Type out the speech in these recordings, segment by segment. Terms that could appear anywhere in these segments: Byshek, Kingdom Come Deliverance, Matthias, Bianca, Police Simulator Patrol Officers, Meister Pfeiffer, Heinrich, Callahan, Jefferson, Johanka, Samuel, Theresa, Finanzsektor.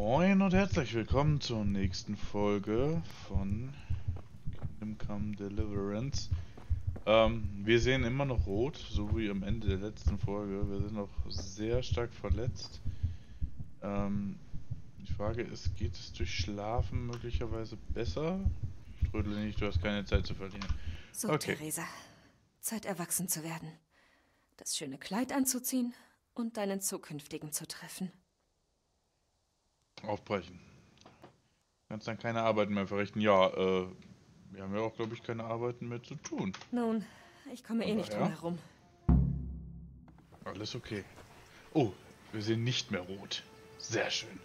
Moin und herzlich willkommen zur nächsten Folge von Kingdom Come Deliverance. Wir sehen immer noch rot, so wie am Ende der letzten Folge. Wir sind noch sehr stark verletzt. Die Frage ist, geht es durch Schlafen möglicherweise besser? Trödel nicht, du hast keine Zeit zu verlieren. So, okay. Theresa, Zeit erwachsen zu werden. Das schöne Kleid anzuziehen und deinen Zukünftigen zu treffen. Aufbrechen. Kannst dann keine Arbeiten mehr verrichten. Ja, wir haben ja auch, glaube ich, keine Arbeiten mehr zu tun. Nun, ich komme eh nicht drum herum. Alles okay. Oh, wir sehen nicht mehr rot. Sehr schön.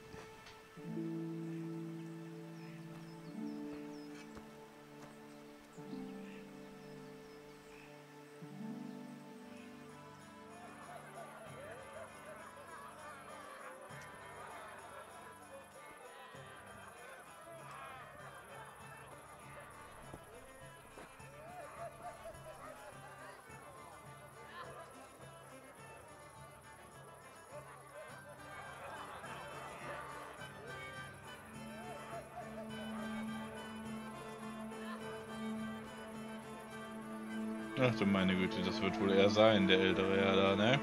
Ach du meine Güte, das wird wohl er sein, der ältere Herr da, ne?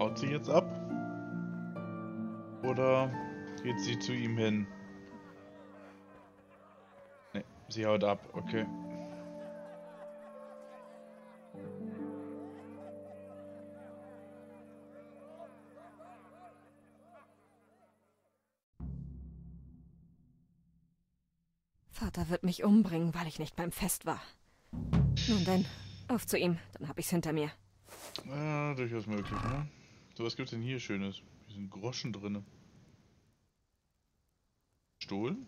Haut sie jetzt ab? Oder geht sie zu ihm hin? Ne, sie haut ab, okay. Vater wird mich umbringen, weil ich nicht beim Fest war. Nun denn, auf zu ihm, dann hab ich's hinter mir. Ja, durchaus möglich, ne? So, was gibt's denn hier Schönes? Hier sind Groschen drin. Stohlen?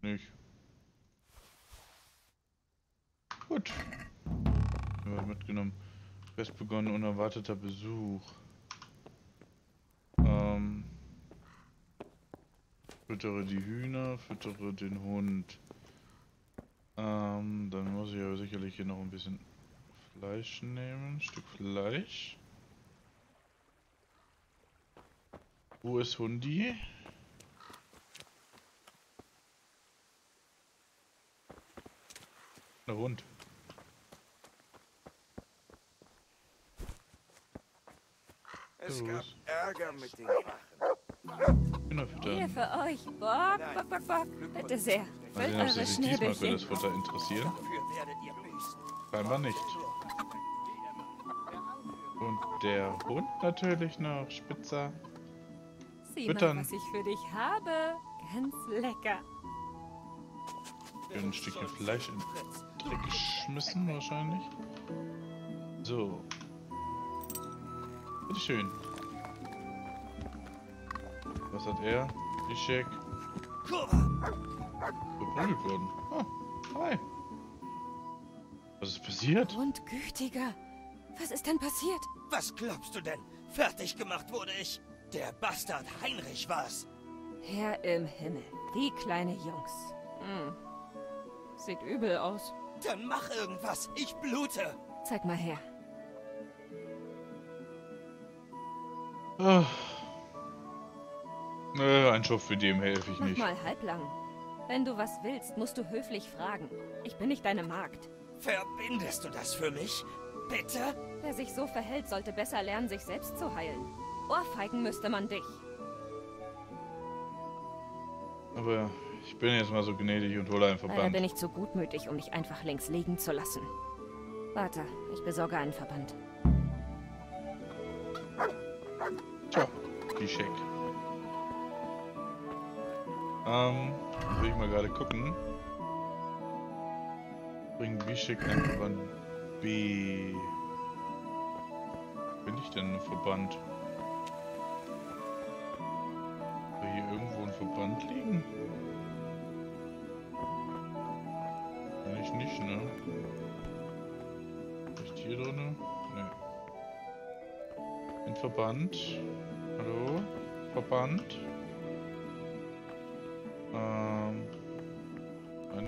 Nö. Nicht. Gut. Ja, mitgenommen. Fest begonnen, unerwarteter Besuch. Füttere die Hühner, füttere den Hund. Dann muss ich aber sicherlich hier noch ein bisschen Fleisch nehmen, ein Stück Fleisch. Wo ist Hundi? Der Hund. Es gab Ärger mit den Wachen. Genau, hier für euch. Bock, bock, bock. Bitte sehr. Wollt eure Schneebällchen. Für das Futter interessieren? Scheinbar nicht. Und der Hund natürlich noch, Spitzer. Sieh mal, was ich für dich habe. Ganz lecker. Ein Stückchen Fleisch in den Dreck geschmissen, wahrscheinlich. So. Bitteschön. Was hat er? Byshek. Geprügelt worden. Oh, hi. Was ist passiert? Und gütiger. Was ist denn passiert? Was glaubst du denn? Fertig gemacht wurde ich. Der Bastard Heinrich war's. Herr im Himmel. Die kleine Jungs. Hm. Sieht übel aus. Dann mach irgendwas. Ich blute. Zeig mal her. Nö, ein Schopf für dem helfe ich nicht. Mach mal halblang. Wenn du was willst, musst du höflich fragen. Ich bin nicht deine Magd. Verbindest du das für mich? Bitte? Wer sich so verhält, sollte besser lernen, sich selbst zu heilen. Ohrfeigen müsste man dich. Aber ich bin jetzt mal so gnädig und hole einen Verband. Leider bin ich zu gutmütig, um dich einfach links liegen zu lassen. Warte, ich besorge einen Verband. Tja, Byshek. Will ich mal gerade gucken. bringen Byshek einen Verband B. Bin ich denn ein Verband? Soll hier irgendwo ein Verband liegen? Bin ich nicht, ne? Ist hier drin? Ne. Ein Verband? Hallo? Verband?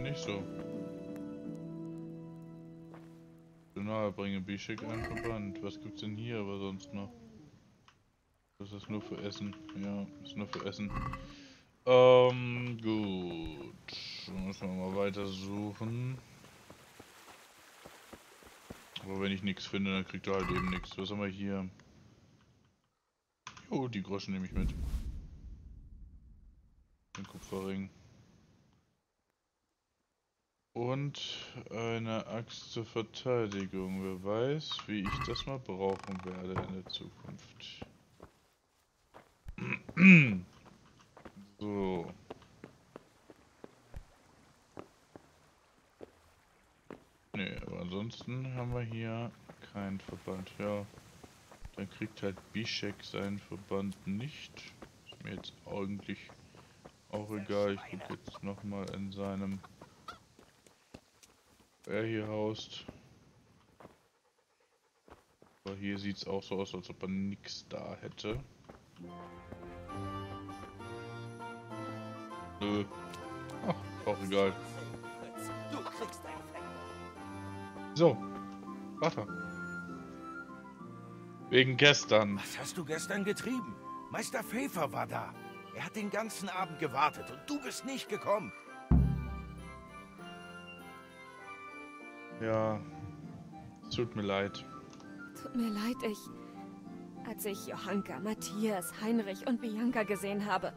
Nicht so. Genau, bringe Byshek einen Verband. Was gibt's denn hier aber sonst noch? Das ist nur für Essen. Ja, ist nur für Essen. Gut. Dann müssen wir mal weiter suchen. Aber wenn ich nichts finde, dann kriegt er halt eben nichts. Was haben wir hier? Jo, die Groschen nehme ich mit. Den Kupferring. Und eine Axt zur Verteidigung. Wer weiß, wie ich das mal brauchen werde in der Zukunft. So. Nee, aber ansonsten haben wir hier keinen Verband. Ja, dann kriegt halt Byshek seinen Verband nicht. Ist mir jetzt eigentlich auch egal. Ich gucke jetzt nochmal in seinem... Wer hier haust. Aber hier sieht es auch so aus, als ob er nichts da hätte. Nö. Ach, auch egal. So. Warte. Wegen gestern. Was hast du gestern getrieben? Meister Pfeiffer war da. Er hat den ganzen Abend gewartet und du bist nicht gekommen. Ja, es tut mir leid. Tut mir leid, als ich Johanka, Matthias, Heinrich und Bianca gesehen habe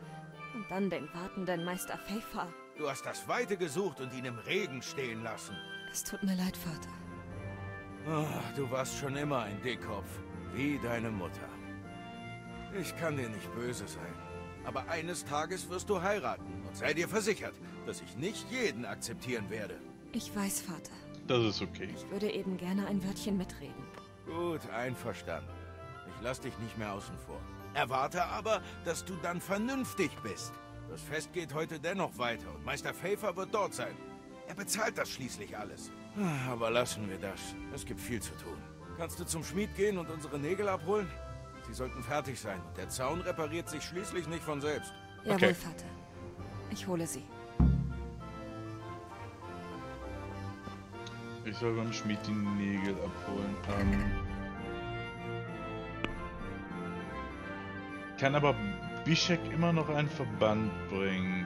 und dann den wartenden Meister Pfeiffer. Du hast das Weite gesucht und ihn im Regen stehen lassen. Es tut mir leid, Vater. Ach, du warst schon immer ein Dickkopf, wie deine Mutter. Ich kann dir nicht böse sein, aber eines Tages wirst du heiraten und sei dir versichert, dass ich nicht jeden akzeptieren werde. Ich weiß, Vater. Das ist okay. Ich würde eben gerne ein Wörtchen mitreden. Gut, einverstanden. Ich lasse dich nicht mehr außen vor. Erwarte aber, dass du dann vernünftig bist. Das Fest geht heute dennoch weiter und Meister Pfeiffer wird dort sein. Er bezahlt das schließlich alles. Aber lassen wir das. Es gibt viel zu tun. Kannst du zum Schmied gehen und unsere Nägel abholen? Sie sollten fertig sein. Der Zaun repariert sich schließlich nicht von selbst. Okay. Jawohl, Vater. Ich hole sie. Ich soll beim Schmied die Nägel abholen. Kann aber Byshek immer noch einen Verband bringen.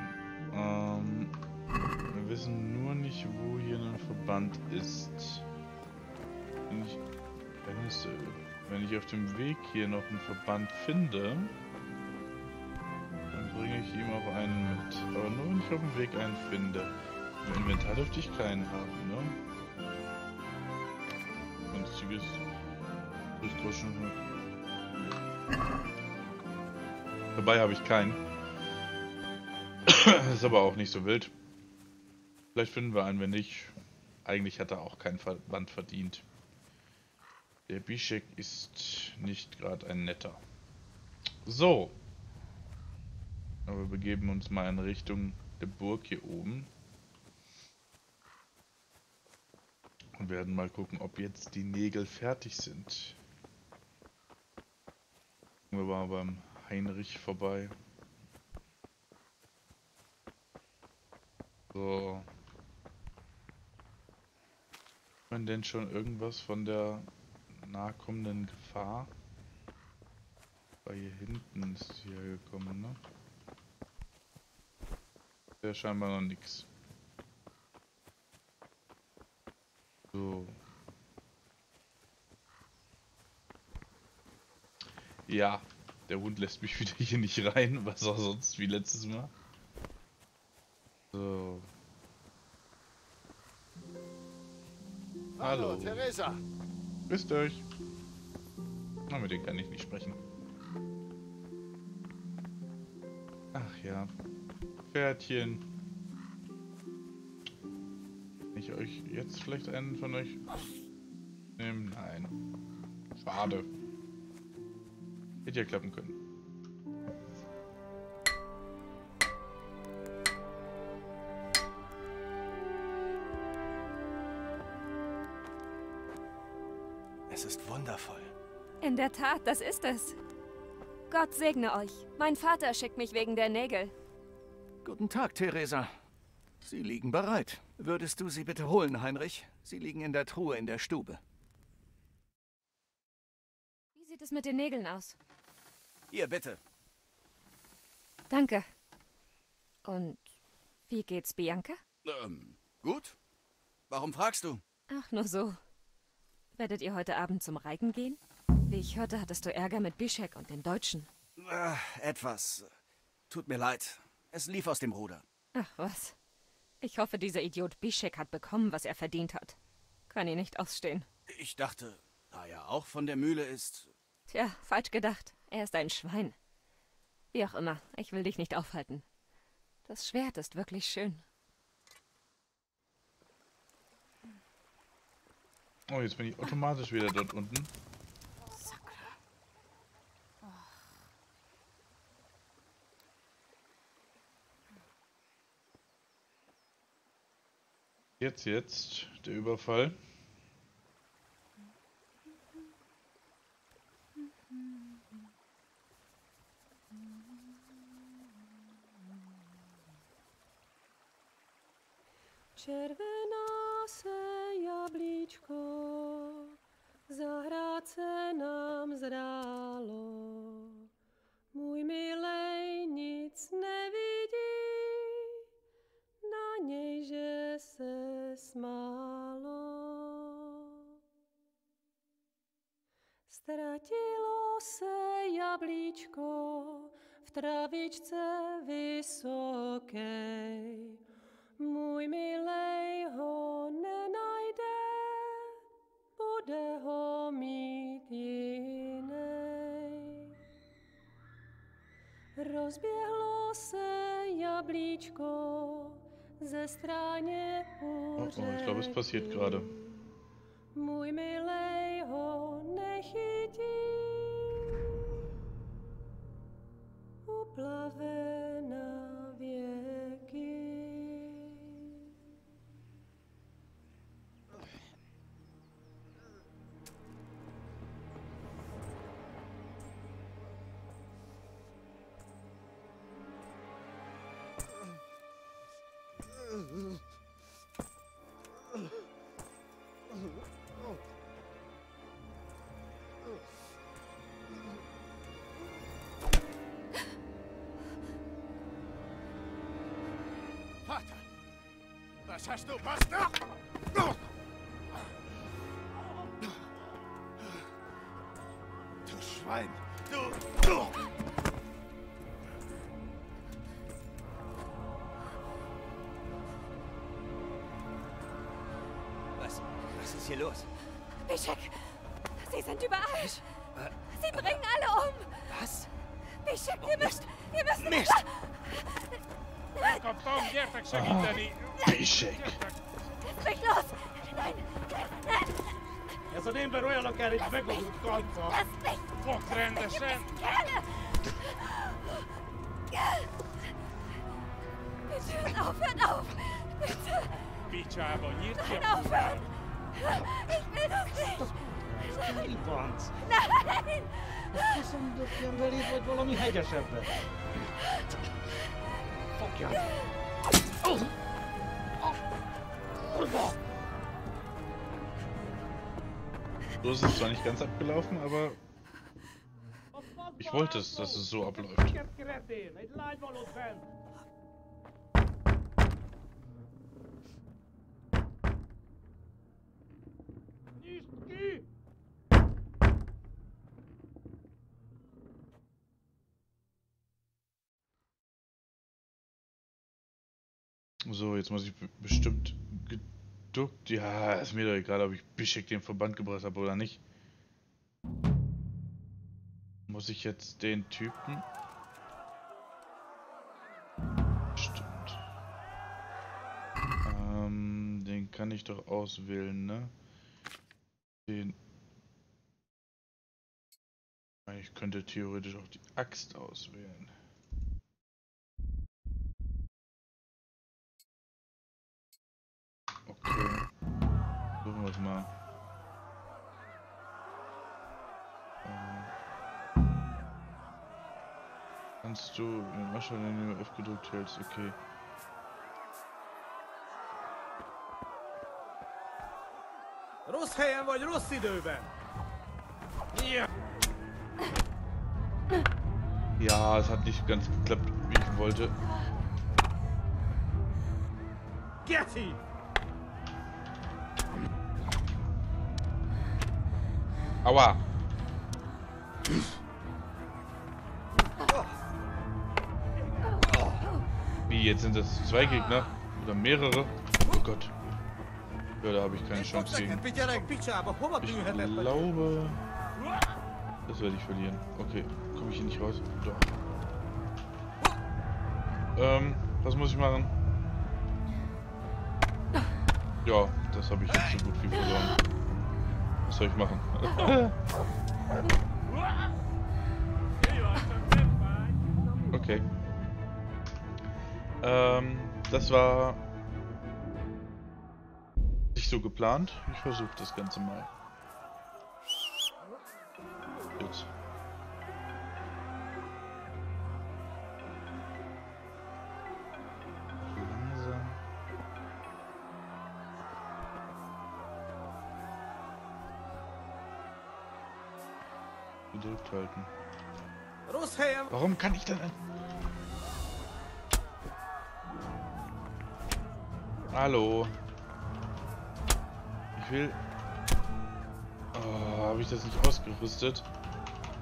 Wir wissen nur nicht, wo hier ein Verband ist. Wenn ich auf dem Weg hier noch einen Verband finde, dann bringe ich ihm auch einen mit. Aber nur wenn ich auf dem Weg einen finde. Im Inventar dürfte ich keinen haben, ne? Günstiges Rüstgroschen. Dabei habe ich keinen. Ist aber auch nicht so wild. Vielleicht finden wir einen, wenn nicht. Eigentlich hat er auch keinen Verband verdient. Der Byshek ist nicht gerade ein netter. So. Aber wir begeben uns mal in Richtung der Burg hier oben. Und werden mal gucken, ob jetzt die Nägel fertig sind. Wir waren beim Heinrich vorbei. So. Hat man denn schon irgendwas von der nahkommenden Gefahr? Weil hier hinten ist sie hergekommen, ne? Ist ja scheinbar noch nichts. So. Ja, der Hund lässt mich wieder hier nicht rein, was auch sonst wie letztes Mal. So. Hallo, Theresa. Grüßt euch. Na, mit denen kann ich nicht sprechen. Ach ja. Pferdchen. ich euch jetzt vielleicht einen von euch nehmen? Nein. Schade. Hätte ja klappen können. Es ist wundervoll. In der Tat, das ist es. Gott segne euch. Mein Vater schickt mich wegen der Nägel. Guten Tag, Theresa. Sie liegen bereit. Würdest du sie bitte holen, Heinrich? Sie liegen in der Truhe in der Stube. Wie sieht es mit den Nägeln aus? Hier, bitte. Danke. Und wie geht's, Bianca? Gut. Warum fragst du? Ach, nur so. Werdet ihr heute Abend zum Reiten gehen? Wie ich hörte, hattest du Ärger mit Byshek und den Deutschen. Etwas. Tut mir leid. Es lief aus dem Ruder. Ach was. Ich hoffe, dieser Idiot Byshek hat bekommen, was er verdient hat. Kann ihn nicht ausstehen. Ich dachte, da er auch von der Mühle ist... Tja, falsch gedacht. Er ist ein Schwein. Wie auch immer, ich will dich nicht aufhalten. Das Schwert ist wirklich schön. Oh, jetzt bin ich automatisch wieder dort unten. Jetzt, der Überfall. Červená se jablíčko, zahrát se nám zdálo. Můj milej nic nevidí, na něj, že se smálo. Ztratilo se jablíčko v travičce vysoké. Můj milej ho nenajde, bude ho mít jinej. Rozběhlo se jablíčko ze stráně u řeky. Můj milej ho nechytí, uplave na věky. Vater! Was hast du? Was da? Du Schwein! Du! Was ist hier los? Byshek, sie sind überall. Sie bringen alle um. Was? Byshek, ihr müsst... Mist! Byshek. Sprich los! Nein! Ja, so nehmen wir ruhig noch gar nicht weg, wo du kommst. Lass mich! Wochrende, schön! Bitte, hört auf! Bitte! Bitte, abonniert hier! Hört auf! Ich will das nicht! Nein! Nein! So ist es zwar nicht ganz abgelaufen, aber ich wollte es, dass es so abläuft. So, jetzt muss ich bestimmt geduckt. Ja, ist mir doch egal, ob ich Byshek den Verband gebracht habe oder nicht. Muss ich jetzt den Typen... Stimmt. Den kann ich doch auswählen, ne? Den. Ich könnte theoretisch auch die Axt auswählen. Okay. Suchen wir es mal. Kannst du den Ascher, wenn du F gedrückt hältst? Okay. Rossz helyen vagy rossz időben! Ja, es hat nicht ganz geklappt, wie ich wollte. Getty! Aua! Wie, jetzt sind das zwei Gegner? Oder mehrere? Oh Gott. Ja, da habe ich keine Chance gegen. Ich glaube... Das werde ich verlieren. Okay, komme ich hier nicht raus? Doch. Was muss ich machen? Ja, das habe ich jetzt so gut wie verloren. Was soll ich machen? Okay. Das war... nicht so geplant. Ich versuche das Ganze mal. Jetzt. Langsam. Gedrückt halten. Warum kann ich denn... Hallo. Ich will... Oh, habe ich das nicht ausgerüstet?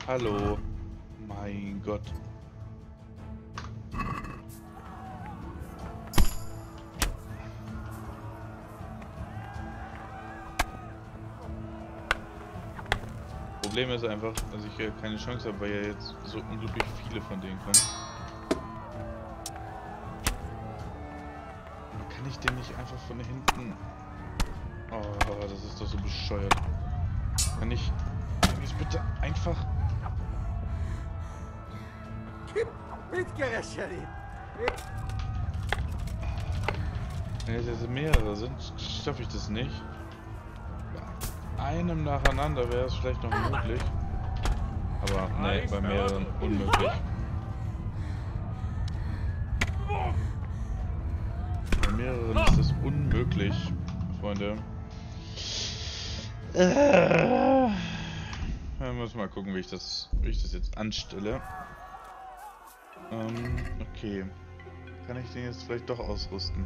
Hallo. Mein Gott. Problem ist einfach, dass ich hier keine Chance habe, weil ja jetzt so unglaublich viele von denen kommen. Dann kann ich den nicht einfach von hinten... Oh, das ist doch so bescheuert. Kann ich bitte einfach... Wenn es jetzt mehrere sind, schaffe ich das nicht. Bei einem nacheinander wäre es vielleicht noch möglich. Aber nee, bei mehreren unmöglich. Bei mehreren ist es unmöglich, Freunde. Wir müssen mal gucken, wie ich das jetzt anstelle. Okay. Kann ich den jetzt vielleicht doch ausrüsten?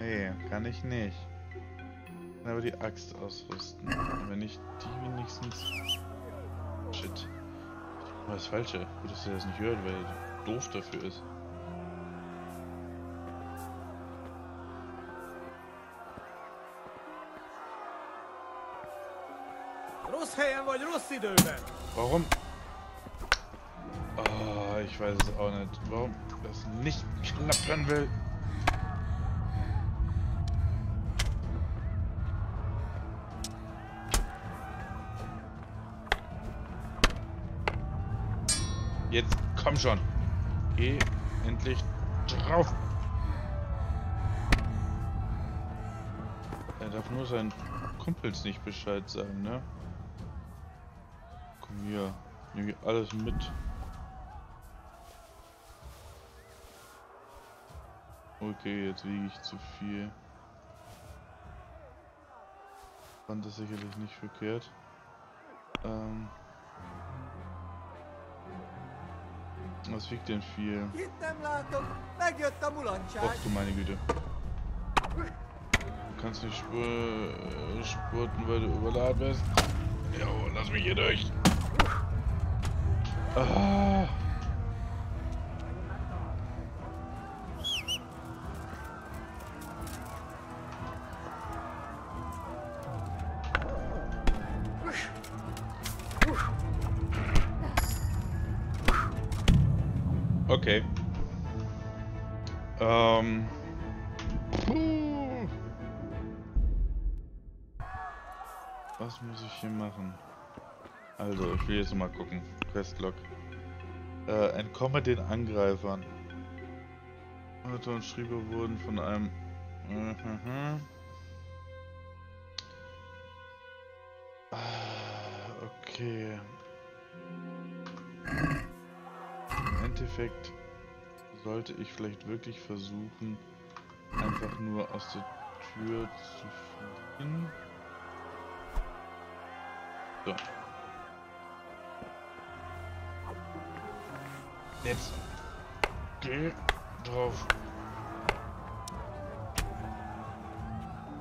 Nee, kann ich nicht. Ich kann aber die Axt ausrüsten. Und wenn ich die wenigstens... Shit. Was Falsche. Gut, dass ihr das nicht hört, weil er doof dafür ist. Warum? Oh, ich weiß es auch nicht. Warum das nicht klappen will. Jetzt komm schon. Geh endlich drauf. Er darf nur seinen Kumpels nicht Bescheid sagen, ne? Komm hier. Nimm hier alles mit. Okay, jetzt wiege ich zu viel. Fand das sicherlich nicht verkehrt. Was wiegt denn viel? Och du meine Güte. Du kannst nicht spurten, weil du überladen bist. Ja, lass mich hier durch. Ah. Okay. Was muss ich hier machen? Also, ich will jetzt mal gucken. Questlog. Entkomme den Angreifern. Hörte und Schriebe wurden von einem... Okay. Im Endeffekt sollte ich vielleicht wirklich versuchen, einfach nur aus der Tür zu fliehen. So. Jetzt. Geh drauf.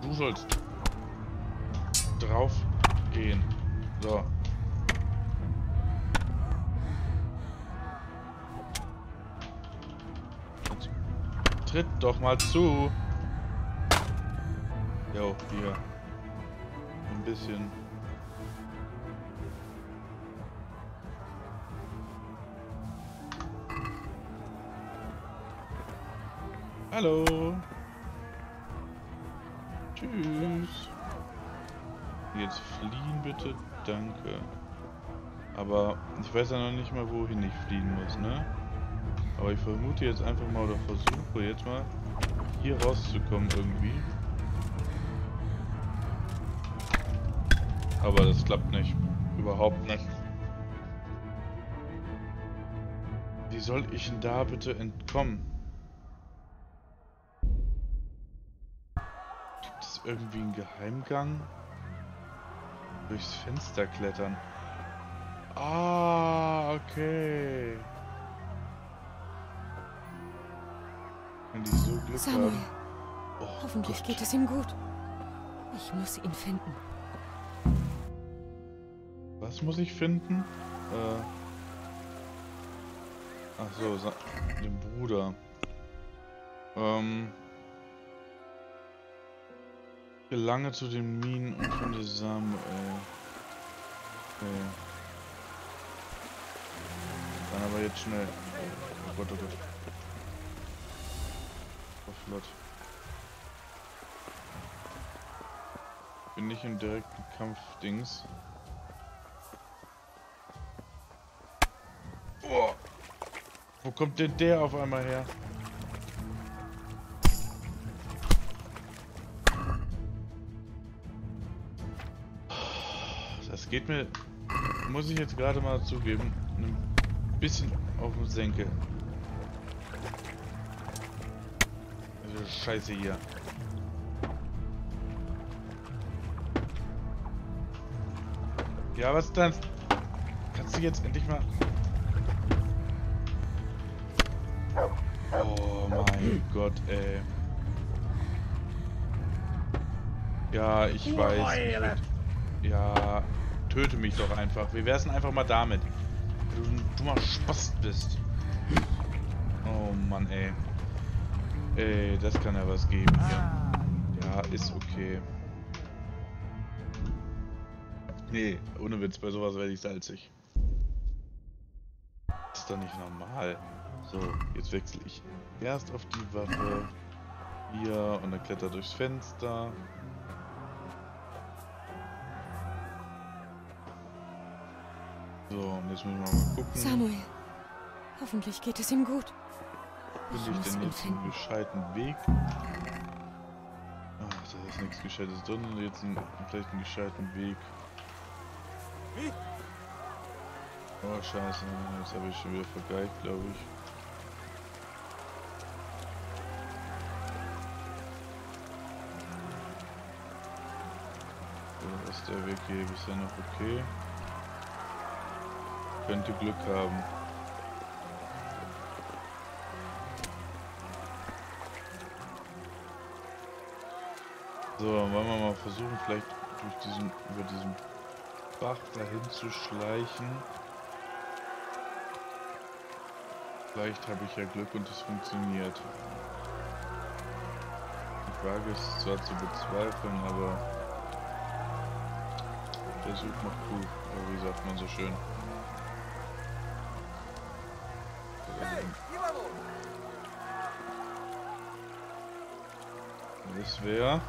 Du sollst drauf gehen. So. Tritt doch mal zu. Jo, hier. Ein bisschen. Hallo. Tschüss. Jetzt fliehen bitte. Danke. Aber ich weiß ja noch nicht mal, wohin ich fliehen muss, ne? Aber ich vermute jetzt einfach mal oder versuche jetzt mal hier rauszukommen irgendwie. Aber das klappt nicht. Überhaupt nicht. Wie soll ich denn da bitte entkommen? Gibt es irgendwie einen Geheimgang? Durchs Fenster klettern. Ah, okay. Wenn die so Glück Samuel. Haben. Oh, hoffentlich Gott. Geht es ihm gut. Ich muss ihn finden. Was muss ich finden? Ach so, den Bruder. Gelange zu den Minen und finde Samuel. Okay. Dann aber jetzt schnell. Oh Gott, oh Gott. Flott. Bin nicht im direkten Kampfdings. Oh. Wo kommt denn der auf einmal her? Das geht mir, muss ich jetzt gerade mal zugeben, ein bisschen auf den Senkel. Scheiße hier. Ja, was dann? Kannst du jetzt endlich mal... Oh mein Gott, ey. Ja, ich weiß. Ja, töte mich doch einfach. Wir wär's einfach mal damit. Du mal Spaß bist. Oh Mann, ey. Ey, das kann ja was geben. Ja, ist okay. Nee, ohne Witz, bei sowas werde ich salzig. Ist doch nicht normal. So, jetzt wechsle ich erst auf die Waffe. Hier, und dann klettert durchs Fenster. So, und jetzt müssen wir mal gucken. Samuel, hoffentlich geht es ihm gut. Finde ich denn jetzt einen gescheiten Weg? Ach, da ist nichts Gescheites drin. Und jetzt vielleicht einen gescheiten Weg. Oh, scheiße. Jetzt habe ich schon wieder vergeigt, glaube ich. So, ist der Weg hier bisher noch okay? Könnte Glück haben. So, wollen wir mal versuchen, vielleicht durch über diesen Bach dahin zu schleichen. Vielleicht habe ich ja Glück und es funktioniert. Die Frage ist zwar zu bezweifeln, aber der Versuch macht gut, oder wie sagt man so schön. Das wäre...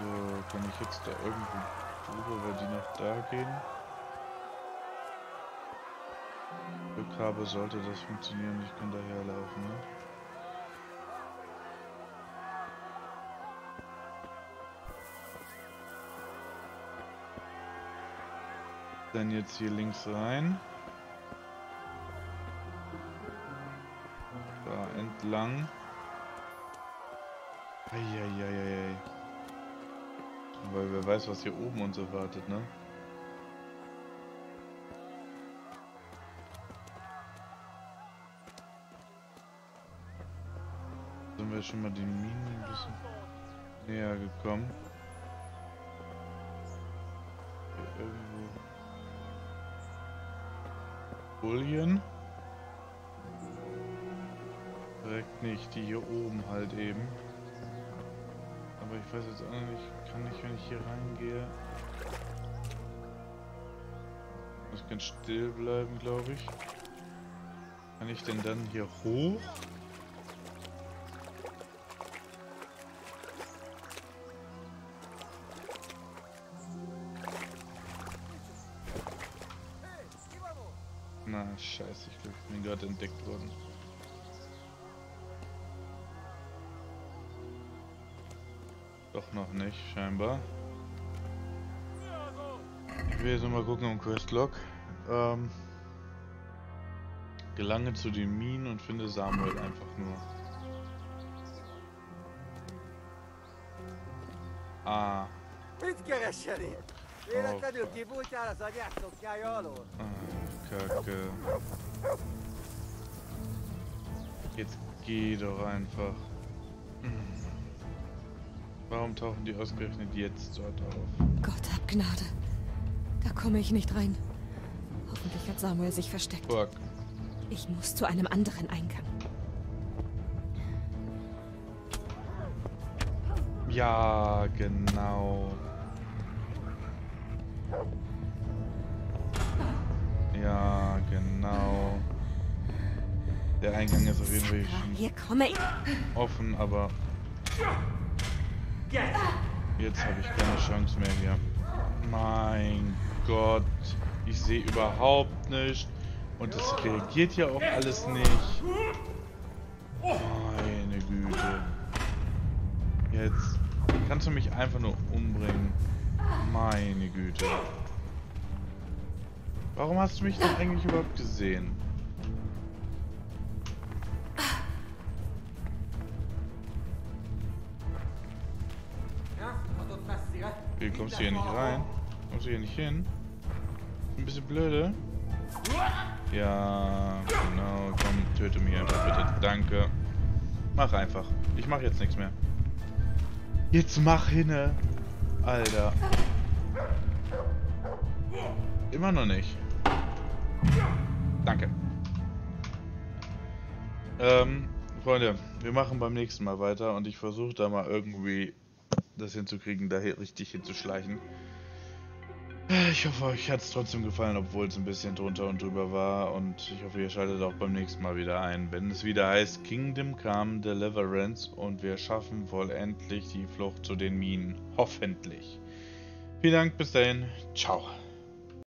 So, kann ich jetzt da irgendwie drüber, weil die noch da gehen? Glück habe, sollte das funktionieren, ich kann daher laufen, ne? Dann jetzt hier links rein. Da entlang. Eieieiei. Weil wer weiß, was hier oben uns erwartet, ne? Sind wir schon mal den Minen ein bisschen näher gekommen? Hier irgendwo. Bullion. Direkt nicht, die hier oben halt eben. Aber ich weiß jetzt auch nicht, kann nicht, wenn ich hier reingehe. Muss ganz still bleiben, glaube ich. Kann ich denn dann hier hoch? Na, scheiße, ich glaube, ich bin gerade entdeckt worden. Doch noch nicht, scheinbar. Ich will jetzt nochmal gucken im Questlog. Gelange zu den Minen und finde Samuel einfach nur. Ah. Kacke. Jetzt geh doch einfach. Warum tauchen die ausgerechnet jetzt dort auf? Gott hab Gnade. Da komme ich nicht rein. Hoffentlich hat Samuel sich versteckt. Fuck. Ich muss zu einem anderen Eingang. Ja, genau. Ja, genau. Der Eingang ist auf jeden Fall hier offen, aber jetzt habe ich keine Chance mehr hier. Mein Gott, ich sehe überhaupt nichts und es reagiert ja auch alles nicht. Meine Güte. Jetzt kannst du mich einfach nur umbringen. Meine Güte. Warum hast du mich denn eigentlich überhaupt gesehen? Wie kommst du hier nicht rein? Kommst du hier nicht hin? Ein bisschen blöde. Ja, genau. Komm, töte mich einfach bitte. Danke. Mach einfach. Ich mach jetzt nichts mehr. Jetzt mach hinne. Alter. Immer noch nicht. Danke. Freunde, wir machen beim nächsten Mal weiter und ich versuche da mal irgendwie das hinzukriegen, da hier richtig hinzuschleichen. Ich hoffe, euch hat es trotzdem gefallen, obwohl es ein bisschen drunter und drüber war, und ich hoffe, ihr schaltet auch beim nächsten Mal wieder ein, wenn es wieder heißt Kingdom Come Deliverance und wir schaffen wohl endlich die Flucht zu den Minen. Hoffentlich. Vielen Dank, bis dahin. Ciao.